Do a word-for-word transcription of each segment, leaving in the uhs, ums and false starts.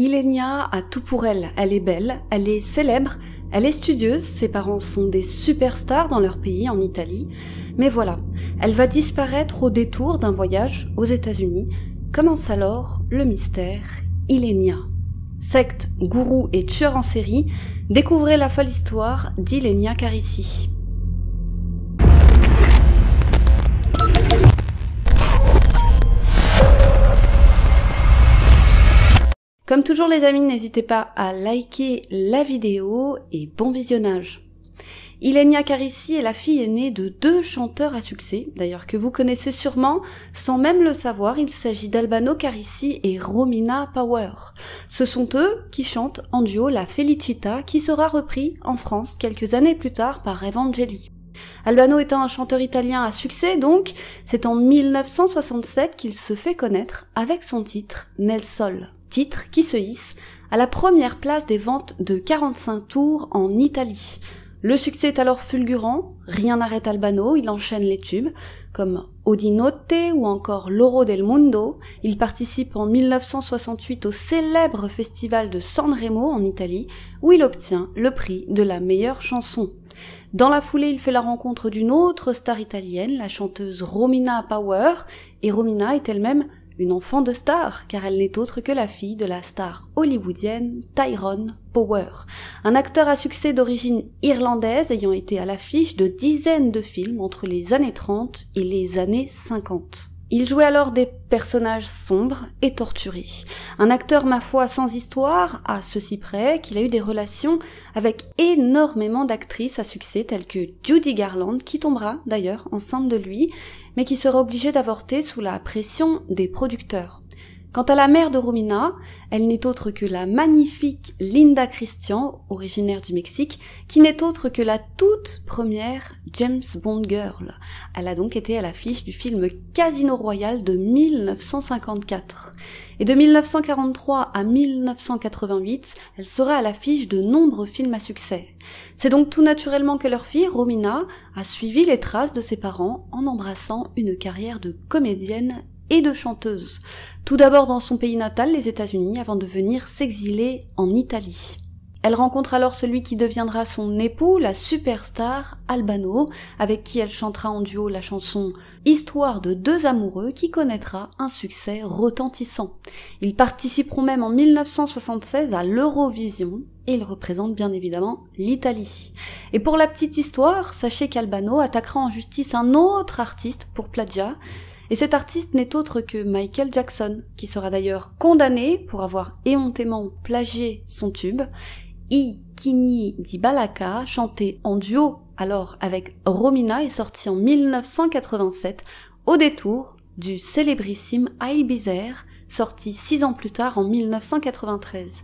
Ylenia a tout pour elle, elle est belle, elle est célèbre, elle est studieuse, ses parents sont des superstars dans leur pays, en Italie, mais voilà, elle va disparaître au détour d'un voyage aux États-Unis. Commence alors le mystère Ylenia. Secte, gourou et tueur en série, découvrez la folle histoire d'Ylenia Carrisi. Comme toujours les amis, n'hésitez pas à liker la vidéo et bon visionnage. Ylenia Carrisi est la fille aînée de deux chanteurs à succès, d'ailleurs que vous connaissez sûrement, sans même le savoir, il s'agit d'Albano Carrisi et Romina Power. Ce sont eux qui chantent en duo la Felicita, qui sera repris en France quelques années plus tard par Evangeli. Albano est un chanteur italien à succès donc, c'est en mille neuf cent soixante-sept qu'il se fait connaître avec son titre « Nel Sol ». Titre qui se hisse à la première place des ventes de quarante-cinq tours en Italie. Le succès est alors fulgurant, rien n'arrête Albano, il enchaîne les tubes, comme Odinotte ou encore L'Oro del Mondo. Il participe en mille neuf cent soixante-huit au célèbre festival de Sanremo en Italie, où il obtient le prix de la meilleure chanson. Dans la foulée, il fait la rencontre d'une autre star italienne, la chanteuse Romina Power, et Romina est elle-même une enfant de star, car elle n'est autre que la fille de la star hollywoodienne Tyrone Power, un acteur à succès d'origine irlandaise ayant été à l'affiche de dizaines de films entre les années trente et les années cinquante. Il jouait alors des personnages sombres et torturés. Un acteur, ma foi, sans histoire, à ceci près qu'il a eu des relations avec énormément d'actrices à succès telles que Judy Garland, qui tombera d'ailleurs enceinte de lui, mais qui sera obligée d'avorter sous la pression des producteurs. Quant à la mère de Romina, elle n'est autre que la magnifique Linda Christian, originaire du Mexique, qui n'est autre que la toute première James Bond Girl. Elle a donc été à l'affiche du film Casino Royale de mille neuf cent cinquante-quatre. Et de mille neuf cent quarante-trois à mille neuf cent quatre-vingt-huit, elle sera à l'affiche de nombreux films à succès. C'est donc tout naturellement que leur fille, Romina, a suivi les traces de ses parents en embrassant une carrière de comédienne et de chanteuse, tout d'abord dans son pays natal, les États-Unis, avant de venir s'exiler en Italie. Elle rencontre alors celui qui deviendra son époux, la superstar Albano, avec qui elle chantera en duo la chanson « Histoire de deux amoureux » qui connaîtra un succès retentissant. Ils participeront même en mille neuf cent soixante-seize à l'Eurovision, et il représente bien évidemment l'Italie. Et pour la petite histoire, sachez qu'Albano attaquera en justice un autre artiste pour plagiat, et cet artiste n'est autre que Michael Jackson, qui sera d'ailleurs condamné pour avoir éhontément plagié son tube I Cigni di Balaka, chanté en duo alors avec Romina et sorti en mille neuf cent quatre-vingt-sept au détour du célébrissime I'll Be There, sorti six ans plus tard en mille neuf cent quatre-vingt-treize.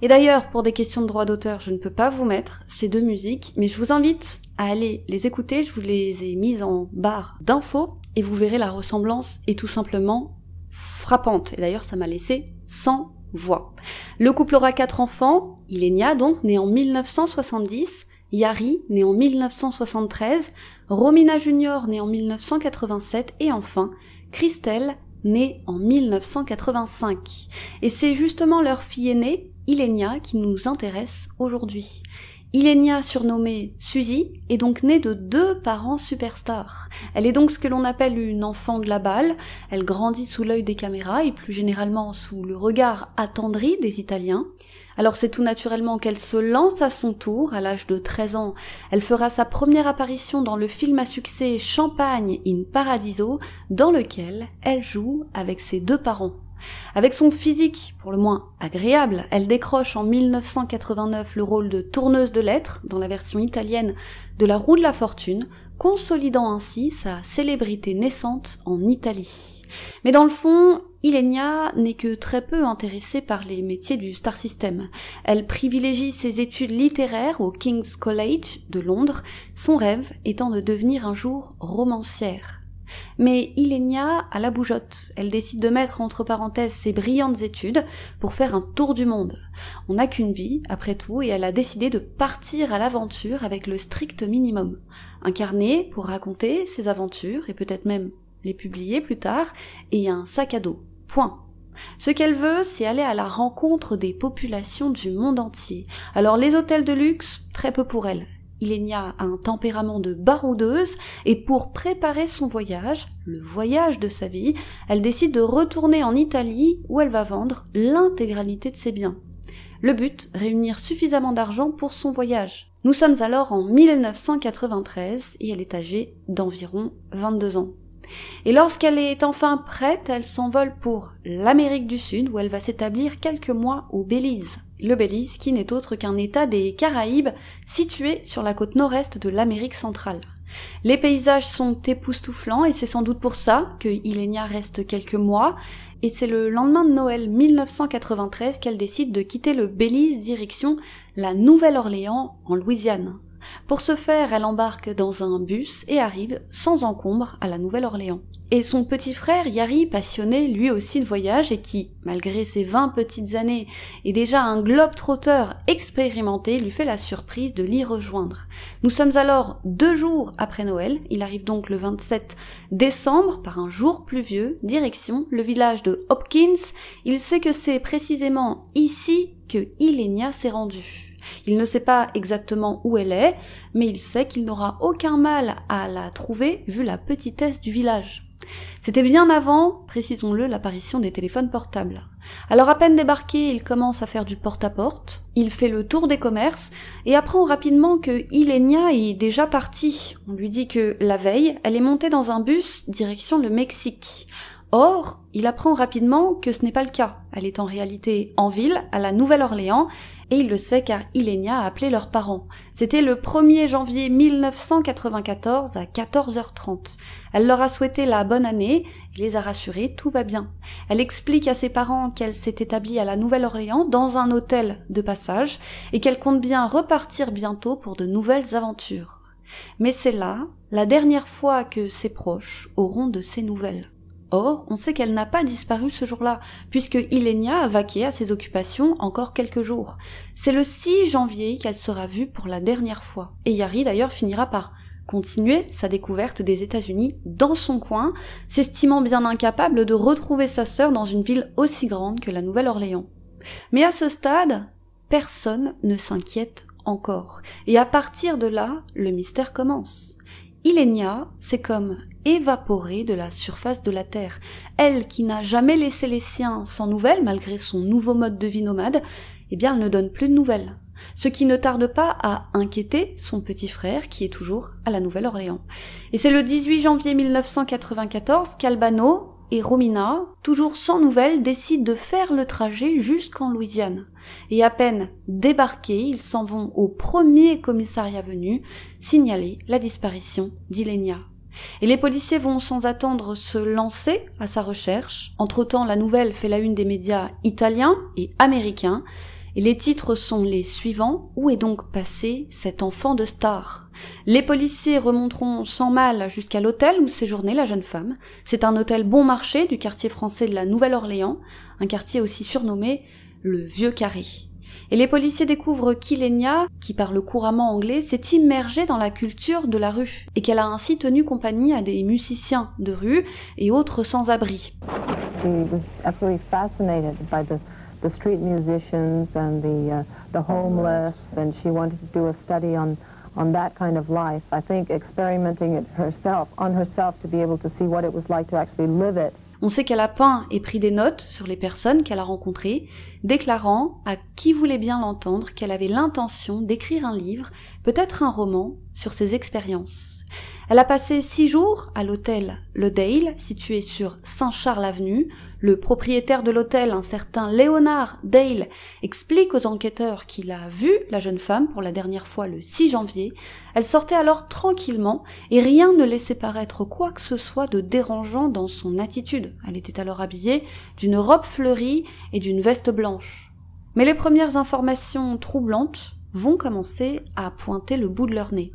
Et d'ailleurs, pour des questions de droit d'auteur, je ne peux pas vous mettre ces deux musiques, mais je vous invite à aller les écouter, je vous les ai mises en barre d'infos, et vous verrez la ressemblance est tout simplement frappante. Et d'ailleurs, ça m'a laissé sans voix. Le couple aura quatre enfants, Ylenia donc, née en mille neuf cent soixante-dix, Yari, née en mille neuf cent soixante-treize, Romina Junior, née en mille neuf cent quatre-vingt-sept, et enfin, Christelle, née en mille neuf cent quatre-vingt-cinq. Et c'est justement leur fille aînée, Ylenia, qui nous intéresse aujourd'hui. Ylenia, surnommée Suzy, est donc née de deux parents superstars. Elle est donc ce que l'on appelle une enfant de la balle, elle grandit sous l'œil des caméras et plus généralement sous le regard attendri des Italiens. Alors c'est tout naturellement qu'elle se lance à son tour, à l'âge de treize ans. Elle fera sa première apparition dans le film à succès Champagne in Paradiso, dans lequel elle joue avec ses deux parents. Avec son physique, pour le moins agréable, elle décroche en mille neuf cent quatre-vingt-neuf le rôle de tourneuse de lettres dans la version italienne de La Roue de la Fortune, consolidant ainsi sa célébrité naissante en Italie. Mais dans le fond, Ylenia n'est que très peu intéressée par les métiers du star system. Elle privilégie ses études littéraires au King's College de Londres, son rêve étant de devenir un jour romancière. Mais Ylenia a la bougeotte, elle décide de mettre entre parenthèses ses brillantes études pour faire un tour du monde. On n'a qu'une vie, après tout, et elle a décidé de partir à l'aventure avec le strict minimum. Un carnet pour raconter ses aventures, et peut-être même les publier plus tard, et un sac à dos. Point. Ce qu'elle veut, c'est aller à la rencontre des populations du monde entier. Alors les hôtels de luxe, très peu pour elle. Ylenia a un tempérament de baroudeuse et pour préparer son voyage, le voyage de sa vie, elle décide de retourner en Italie où elle va vendre l'intégralité de ses biens. Le but, réunir suffisamment d'argent pour son voyage. Nous sommes alors en mille neuf cent quatre-vingt-treize et elle est âgée d'environ vingt-deux ans. Et lorsqu'elle est enfin prête, elle s'envole pour l'Amérique du Sud où elle va s'établir quelques mois au Belize. Le Belize qui n'est autre qu'un état des Caraïbes situé sur la côte nord-est de l'Amérique centrale. Les paysages sont époustouflants et c'est sans doute pour ça que Ylenia reste quelques mois et c'est le lendemain de Noël mille neuf cent quatre-vingt-treize qu'elle décide de quitter le Belize direction la Nouvelle-Orléans en Louisiane. Pour ce faire, elle embarque dans un bus et arrive sans encombre à la Nouvelle-Orléans. Et son petit frère, Yari, passionné lui aussi de voyage et qui, malgré ses vingt petites années, est déjà un globe-trotteur expérimenté, lui fait la surprise de l'y rejoindre. Nous sommes alors deux jours après Noël, il arrive donc le vingt-sept décembre, par un jour pluvieux, direction le village de Hopkins. Il sait que c'est précisément ici que Ylenia s'est rendue. Il ne sait pas exactement où elle est, mais il sait qu'il n'aura aucun mal à la trouver vu la petitesse du village. C'était bien avant, précisons-le, l'apparition des téléphones portables. Alors à peine débarqué, il commence à faire du porte-à-porte, il fait le tour des commerces et apprend rapidement que Ylenia est déjà partie. On lui dit que la veille, elle est montée dans un bus direction le Mexique. Or, il apprend rapidement que ce n'est pas le cas. Elle est en réalité en ville, à la Nouvelle-Orléans, et il le sait car Ylenia a appelé leurs parents. C'était le premier janvier mille neuf cent quatre-vingt-quatorze à quatorze heures trente. Elle leur a souhaité la bonne année, et les a rassurés, tout va bien. Elle explique à ses parents qu'elle s'est établie à la Nouvelle-Orléans dans un hôtel de passage, et qu'elle compte bien repartir bientôt pour de nouvelles aventures. Mais c'est là, la dernière fois que ses proches auront de ses nouvelles. Or, on sait qu'elle n'a pas disparu ce jour-là, puisque Ylenia a vaqué à ses occupations encore quelques jours. C'est le six janvier qu'elle sera vue pour la dernière fois. Et Yari d'ailleurs finira par continuer sa découverte des États-Unis dans son coin, s'estimant bien incapable de retrouver sa sœur dans une ville aussi grande que la Nouvelle-Orléans. Mais à ce stade, personne ne s'inquiète encore. Et à partir de là, le mystère commence. Ylenia, c'est comme évaporée de la surface de la Terre. Elle, qui n'a jamais laissé les siens sans nouvelles, malgré son nouveau mode de vie nomade, eh bien elle ne donne plus de nouvelles. Ce qui ne tarde pas à inquiéter son petit frère, qui est toujours à la Nouvelle-Orléans. Et c'est le dix-huit janvier mille neuf cent quatre-vingt-quatorze qu'Albano et Romina, toujours sans nouvelles, décident de faire le trajet jusqu'en Louisiane. Et à peine débarqués, ils s'en vont au premier commissariat venu signaler la disparition d'Ylenia. Et les policiers vont sans attendre se lancer à sa recherche. Entre-temps, la nouvelle fait la une des médias italiens et américains. Et les titres sont les suivants. Où est donc passé cet enfant de star? Les policiers remonteront sans mal jusqu'à l'hôtel où séjournait la jeune femme. C'est un hôtel bon marché du quartier français de la Nouvelle-Orléans, un quartier aussi surnommé le Vieux Carré. Et les policiers découvrent qu'Ylenia, qui parle couramment anglais, s'est immergée dans la culture de la rue, et qu'elle a ainsi tenu compagnie à des musiciens de rue et autres sans-abri. The street musicians and the uh, the homeless, and she wanted to do a study on on that kind of life. I think experimenting it herself on herself to be able to see what it was like to actually live it. On sait qu'elle a peint et pris des notes sur les personnes qu'elle a rencontrées, déclarant à qui voulait bien l'entendre qu'elle avait l'intention d'écrire un livre, peut-être un roman, sur ses expériences. Elle a passé six jours à l'hôtel Le Dale, situé sur Saint-Charles Avenue. Le propriétaire de l'hôtel, un certain Leonard Dale, explique aux enquêteurs qu'il a vu la jeune femme pour la dernière fois le six janvier. Elle sortait alors tranquillement et rien ne laissait paraître quoi que ce soit de dérangeant dans son attitude. Elle était alors habillée d'une robe fleurie et d'une veste blanche. Mais les premières informations troublantes vont commencer à pointer le bout de leur nez.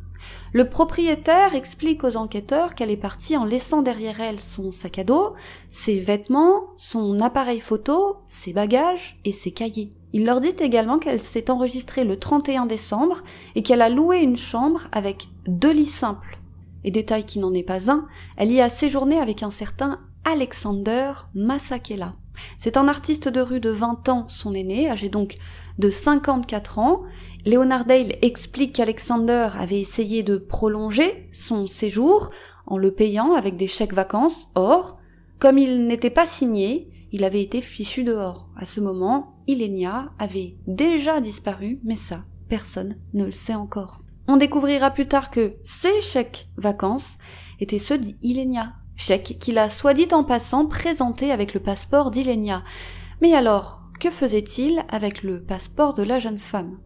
Le propriétaire explique aux enquêteurs qu'elle est partie en laissant derrière elle son sac à dos, ses vêtements, son appareil photo, ses bagages et ses cahiers. Il leur dit également qu'elle s'est enregistrée le trente et un décembre et qu'elle a loué une chambre avec deux lits simples. Et détail qui n'en est pas un, elle y a séjourné avec un certain Alexander Masakela. C'est un artiste de rue de vingt ans, son aîné, âgé donc de cinquante-quatre ans. Leonard Dale explique qu'Alexander avait essayé de prolonger son séjour en le payant avec des chèques vacances. Or, comme il n'était pas signé, il avait été fichu dehors. À ce moment, Ylenia avait déjà disparu, mais ça, personne ne le sait encore. On découvrira plus tard que ces chèques vacances étaient ceux d'Ylenia, chèque qu'il a soit dit en passant présenté avec le passeport d'Ylenia. Mais alors, que faisait-il avec le passeport de la jeune femme?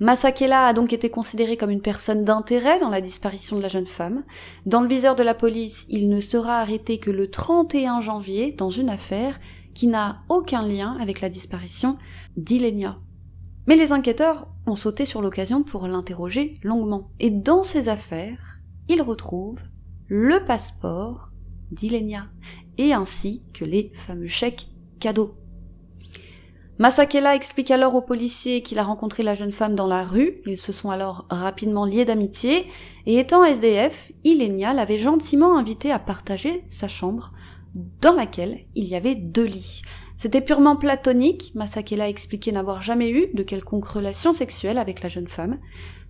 Masakela a donc été considéré comme une personne d'intérêt dans la disparition de la jeune femme. Dans le viseur de la police, il ne sera arrêté que le trente et un janvier dans une affaire qui n'a aucun lien avec la disparition d'Ylenia. Mais les enquêteurs ont sauté sur l'occasion pour l'interroger longuement. Et dans ces affaires, ils retrouvent le passeport d'Ylenia, et ainsi que les fameux chèques cadeaux. Masakela explique alors aux policiers qu'il a rencontré la jeune femme dans la rue, ils se sont alors rapidement liés d'amitié, et étant S D F, Ylenia l'avait gentiment invité à partager sa chambre, dans laquelle il y avait deux lits. C'était purement platonique, Masakela expliquait n'avoir jamais eu de quelconque relation sexuelle avec la jeune femme.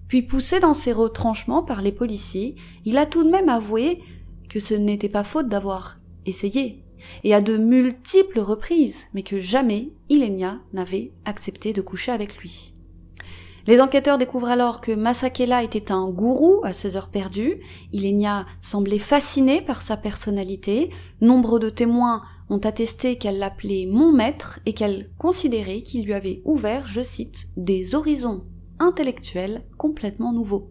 Puis poussé dans ses retranchements par les policiers, il a tout de même avoué que ce n'était pas faute d'avoir essayé, et à de multiples reprises, mais que jamais Ylenia n'avait accepté de coucher avec lui. Les enquêteurs découvrent alors que Masakela était un gourou à ses heures perdues, Ylenia semblait fascinée par sa personnalité, nombre de témoins ont attesté qu'elle l'appelait « mon maître » et qu'elle considérait qu'il lui avait ouvert, je cite, « des horizons » intellectuel complètement nouveau.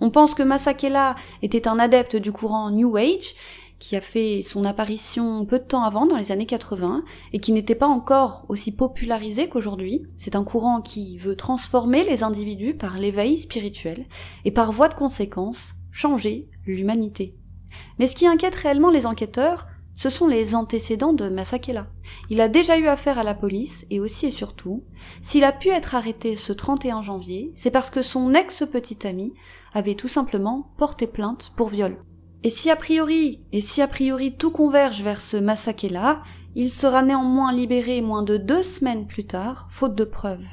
On pense que Masakela était un adepte du courant New Age, qui a fait son apparition peu de temps avant, dans les années quatre-vingt, et qui n'était pas encore aussi popularisé qu'aujourd'hui. C'est un courant qui veut transformer les individus par l'éveil spirituel, et par voie de conséquence, changer l'humanité. Mais ce qui inquiète réellement les enquêteurs, ce sont les antécédents de Masakela. Il a déjà eu affaire à la police, et aussi et surtout, s'il a pu être arrêté ce trente et un janvier, c'est parce que son ex-petite amie avait tout simplement porté plainte pour viol. Et si a priori, et si a priori tout converge vers ce Masakela, il sera néanmoins libéré moins de deux semaines plus tard, faute de preuves.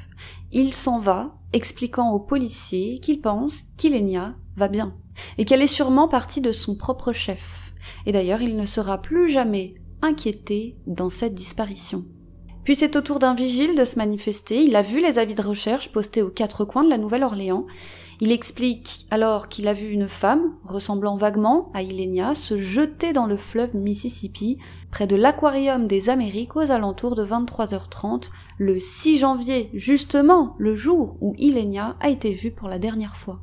Il s'en va, expliquant aux policiers qu'il pense qu'Ylenia va bien, et qu'elle est sûrement partie de son propre chef. Et d'ailleurs, il ne sera plus jamais inquiété dans cette disparition. Puis c'est au tour d'un vigile de se manifester, il a vu les avis de recherche postés aux quatre coins de la Nouvelle-Orléans. Il explique alors qu'il a vu une femme, ressemblant vaguement à Ylenia, se jeter dans le fleuve Mississippi, près de l'aquarium des Amériques aux alentours de vingt-trois heures trente, le six janvier, justement le jour où Ylenia a été vue pour la dernière fois.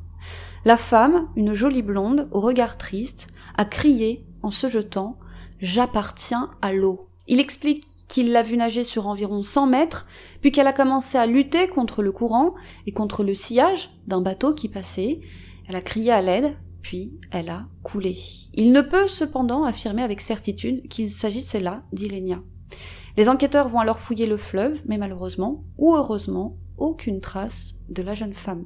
La femme, une jolie blonde, au regard triste, a crié en se jetant « J'appartiens à l'eau ». Il explique qu'il l'a vue nager sur environ cent mètres, puis qu'elle a commencé à lutter contre le courant et contre le sillage d'un bateau qui passait. Elle a crié à l'aide, puis elle a coulé. Il ne peut cependant affirmer avec certitude qu'il s'agissait là d'Ylenia. Les enquêteurs vont alors fouiller le fleuve, mais malheureusement, ou heureusement, aucune trace de la jeune femme.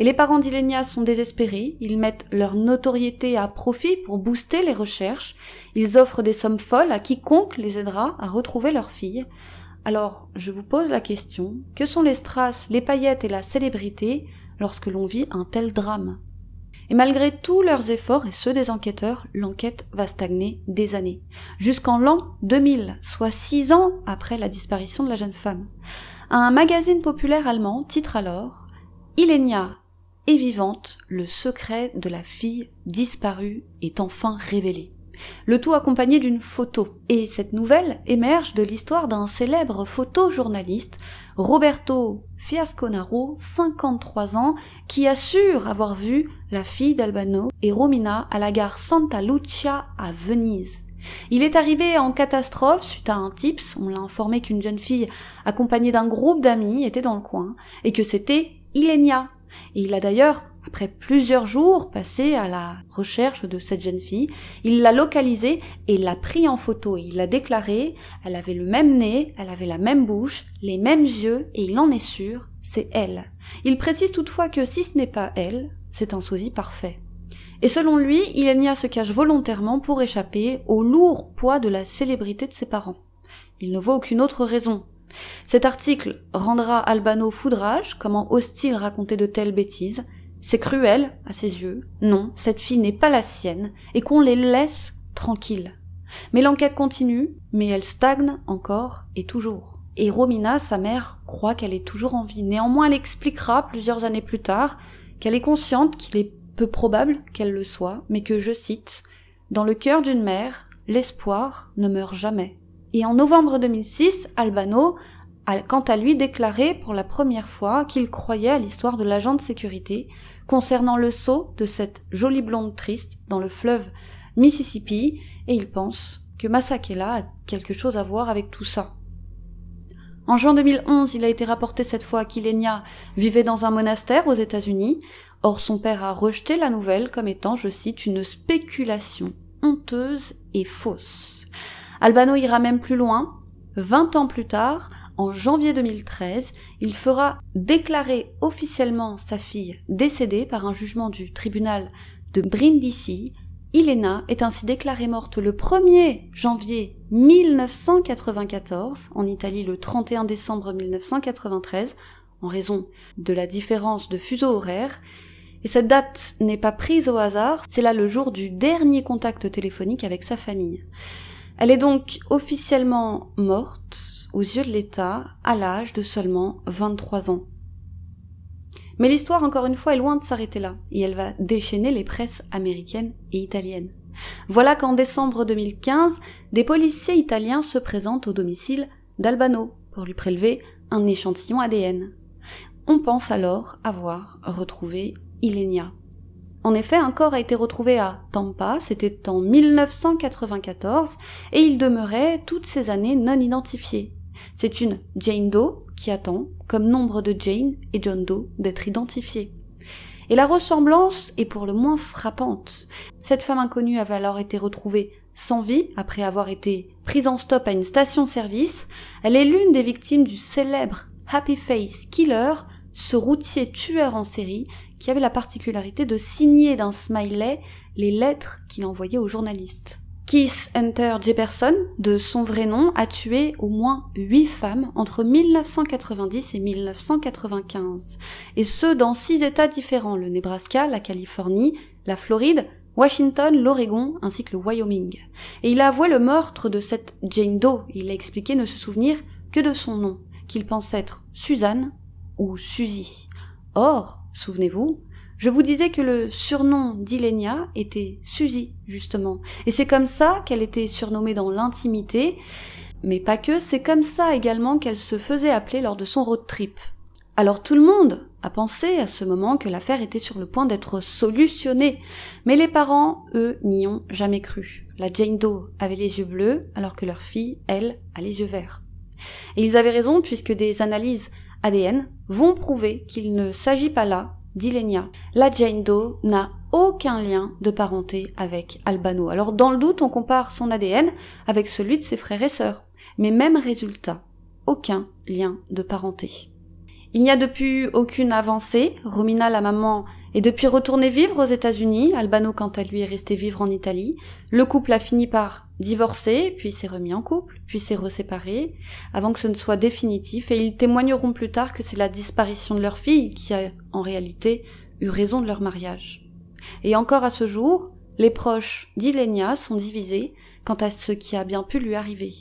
Et les parents d'Ylenia sont désespérés, ils mettent leur notoriété à profit pour booster les recherches, ils offrent des sommes folles à quiconque les aidera à retrouver leur fille. Alors, je vous pose la question, que sont les strass, les paillettes et la célébrité lorsque l'on vit un tel drame? Et malgré tous leurs efforts et ceux des enquêteurs, l'enquête va stagner des années. Jusqu'en l'an deux mille, soit six ans après la disparition de la jeune femme. Un magazine populaire allemand titre alors « Ylenia » et vivante, le secret de la fille disparue est enfin révélé. Le tout accompagné d'une photo. Et cette nouvelle émerge de l'histoire d'un célèbre photojournaliste, Roberto Fiasconaro, cinquante-trois ans, qui assure avoir vu la fille d'Albano et Romina à la gare Santa Lucia à Venise. Il est arrivé en catastrophe suite à un tips, on l'a informé qu'une jeune fille accompagnée d'un groupe d'amis était dans le coin, et que c'était Ylenia. Et il a d'ailleurs, après plusieurs jours passés à la recherche de cette jeune fille, il l'a localisée et l'a pris en photo. Il l'a déclaré, elle avait le même nez, elle avait la même bouche, les mêmes yeux, et il en est sûr, c'est elle. Il précise toutefois que si ce n'est pas elle, c'est un sosie parfait. Et selon lui, Ylenia se cache volontairement pour échapper au lourd poids de la célébrité de ses parents. Il ne voit aucune autre raison. Cet article rendra Albano fou de rage. Comment ose-t-il raconter de telles bêtises? C'est cruel, à ses yeux. Non, cette fille n'est pas la sienne, et qu'on les laisse tranquilles. Mais l'enquête continue, mais elle stagne encore et toujours. Et Romina, sa mère, croit qu'elle est toujours en vie. Néanmoins, elle expliquera plusieurs années plus tard qu'elle est consciente qu'il est peu probable qu'elle le soit, mais que, je cite, « Dans le cœur d'une mère, l'espoir ne meurt jamais ». Et en novembre deux mille six, Albano a quant à lui déclaré pour la première fois qu'il croyait à l'histoire de l'agent de sécurité concernant le saut de cette jolie blonde triste dans le fleuve Mississippi, et il pense que Masakela a quelque chose à voir avec tout ça. En juin deux mille onze, il a été rapporté cette fois qu'Ylenia vivait dans un monastère aux États-Unis. Or, son père a rejeté la nouvelle comme étant, je cite, une spéculation honteuse et fausse. Albano ira même plus loin. vingt ans plus tard, en janvier deux mille treize, il fera déclarer officiellement sa fille décédée par un jugement du tribunal de Brindisi. Ylenia est ainsi déclarée morte le premier janvier mille neuf cent quatre-vingt-quatorze, en Italie le trente et un décembre mille neuf cent quatre-vingt-treize, en raison de la différence de fuseau horaire. Et cette date n'est pas prise au hasard, c'est là le jour du dernier contact téléphonique avec sa famille. Elle est donc officiellement morte, aux yeux de l'État, à l'âge de seulement vingt-trois ans. Mais l'histoire, encore une fois, est loin de s'arrêter là, et elle va déchaîner les presses américaines et italiennes. Voilà qu'en décembre deux mille quinze, des policiers italiens se présentent au domicile d'Albano pour lui prélever un échantillon A D N. On pense alors avoir retrouvé Ylenia. En effet, un corps a été retrouvé à Tampa, c'était en mille neuf cent quatre-vingt-quatorze, et il demeurait toutes ces années non identifié. C'est une Jane Doe qui attend, comme nombre de Jane et John Doe, d'être identifiés. Et la ressemblance est pour le moins frappante. Cette femme inconnue avait alors été retrouvée sans vie, après avoir été prise en stop à une station-service. Elle est l'une des victimes du célèbre Happy Face Killer, ce routier tueur en série, qui avait la particularité de signer d'un smiley les lettres qu'il envoyait aux journalistes. Keith Hunter Jefferson, de son vrai nom, a tué au moins huit femmes entre mille neuf cent quatre-vingt-dix et mille neuf cent quatre-vingt-quinze, et ce dans six États différents, le Nebraska, la Californie, la Floride, Washington, l'Oregon, ainsi que le Wyoming. Et il a avoué le meurtre de cette Jane Doe. Il a expliqué ne se souvenir que de son nom, qu'il pense être Suzanne ou Suzy. Or, souvenez-vous, je vous disais que le surnom d'Ylenia était Suzy, justement. Et c'est comme ça qu'elle était surnommée dans l'intimité, mais pas que, c'est comme ça également qu'elle se faisait appeler lors de son road trip. Alors tout le monde a pensé à ce moment que l'affaire était sur le point d'être solutionnée, mais les parents, eux, n'y ont jamais cru. La Jane Doe avait les yeux bleus, alors que leur fille, elle, a les yeux verts. Et ils avaient raison, puisque des analyses A D N vont prouver qu'il ne s'agit pas là d'Ylenia. La Jane Doe n'a aucun lien de parenté avec Albano. Alors dans le doute, on compare son A D N avec celui de ses frères et sœurs. Mais même résultat, aucun lien de parenté. Il n'y a depuis aucune avancée. Romina, la maman, est depuis retournée vivre aux États-Unis. Albano, quant à lui, est resté vivre en Italie. Le couple a fini par divorcer, puis s'est remis en couple, puis s'est reséparé, avant que ce ne soit définitif. Et ils témoigneront plus tard que c'est la disparition de leur fille qui a, en réalité, eu raison de leur mariage. Et encore à ce jour, les proches d'Ylenia sont divisés quant à ce qui a bien pu lui arriver.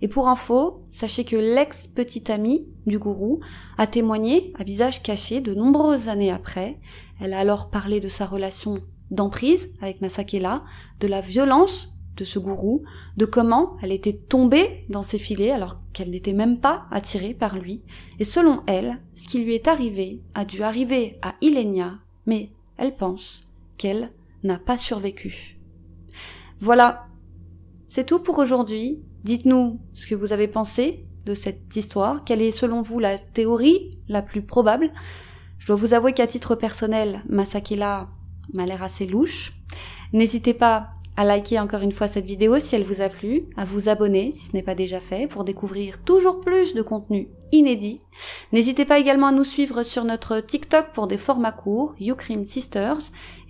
Et pour info, sachez que l'ex-petite amie du gourou a témoigné à visage caché de nombreuses années après. Elle a alors parlé de sa relation d'emprise avec Masakela, de la violence de ce gourou, de comment elle était tombée dans ses filets alors qu'elle n'était même pas attirée par lui. Et selon elle, ce qui lui est arrivé a dû arriver à Ylenia, mais elle pense qu'elle n'a pas survécu. Voilà, c'est tout pour aujourd'hui. Dites-nous ce que vous avez pensé de cette histoire. Quelle est selon vous la théorie la plus probable? Je dois vous avouer qu'à titre personnel, Masakela m'a l'air assez louche. N'hésitez pas à liker encore une fois cette vidéo si elle vous a plu, à vous abonner si ce n'est pas déjà fait pour découvrir toujours plus de contenu inédit. N'hésitez pas également à nous suivre sur notre TikTok pour des formats courts, YouCream Sisters,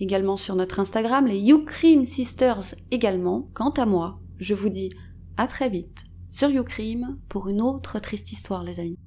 également sur notre Instagram, les YouCream Sisters également. Quant à moi, je vous dis à très vite sur YouCream pour une autre triste histoire, les amis.